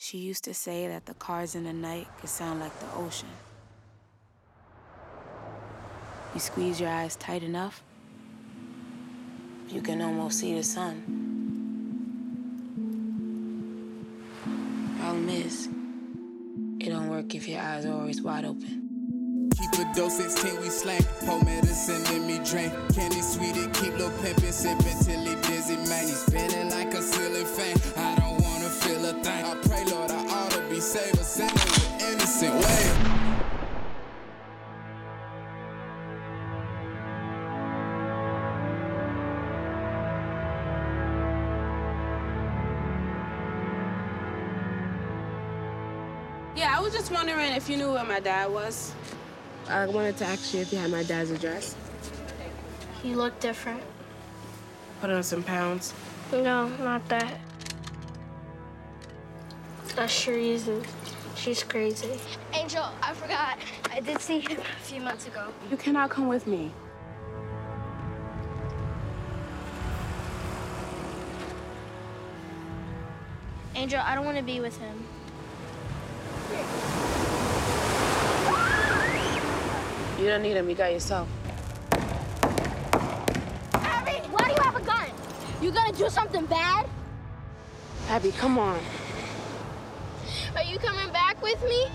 She used to say that the cars in the night could sound like the ocean. You squeeze your eyes tight enough, you can almost see the sun. Problem is, it don't work if your eyes are always wide open. Keep a dose, 16 we slang. Pour medicine in me drink. Candy sweetie, keep little pimpin', sippin' till he dizzy, man. He's spinning like a silly fan. I don't wanna feel a thing. I pray, Lord, I ought to be saved, a sinner with an innocent way. Yeah, I was just wondering if you knew where my dad was. I wanted to ask you if you had my dad's address. He looked different. Put on some pounds? No, not that. That's Shariza. She's crazy. Angel, I forgot. I did see him a few months ago. You cannot come with me. Angel, I don't want to be with him. You don't need him, you got yourself. Abby, why do you have a gun? You gonna do something bad? Abby, come on. Are you coming back with me?